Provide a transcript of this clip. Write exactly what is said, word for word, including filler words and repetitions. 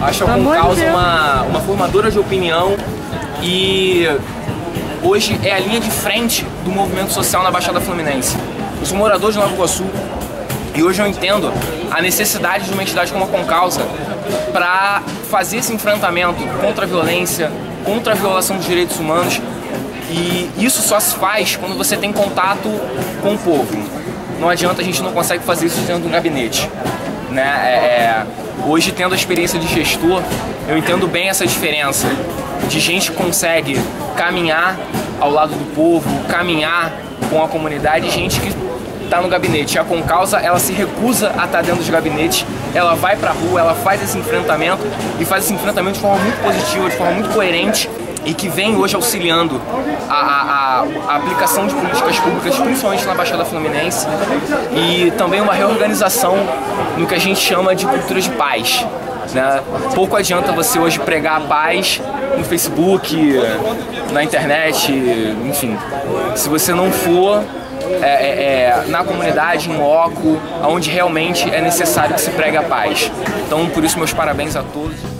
Acho a ComCausa uma, uma formadora de opinião e hoje é a linha de frente do movimento social na Baixada Fluminense. Eu sou morador de Nova Iguaçu e hoje eu entendo a necessidade de uma entidade como a ComCausa para fazer esse enfrentamento contra a violência, contra a violação dos direitos humanos, e isso só se faz quando você tem contato com o povo. Não adianta, a gente não consegue fazer isso dentro de um gabinete, né? É, hoje, tendo a experiência de gestor, eu entendo bem essa diferença de gente que consegue caminhar ao lado do povo, caminhar com a comunidade, e gente que está no gabinete. A ComCausa, ela se recusa a estar dentro dos gabinetes, ela vai para a rua, ela faz esse enfrentamento, e faz esse enfrentamento de forma muito positiva, de forma muito coerente, e que vem hoje auxiliando a, a, a aplicação de políticas públicas, principalmente na Baixada Fluminense, e também uma reorganização no que a gente chama de cultura de paz, né? Pouco adianta você hoje pregar a paz no Facebook, na internet, enfim, se você não for É, é, é, na comunidade, em loco, onde realmente é necessário que se pregue a paz. Então, por isso, meus parabéns a todos.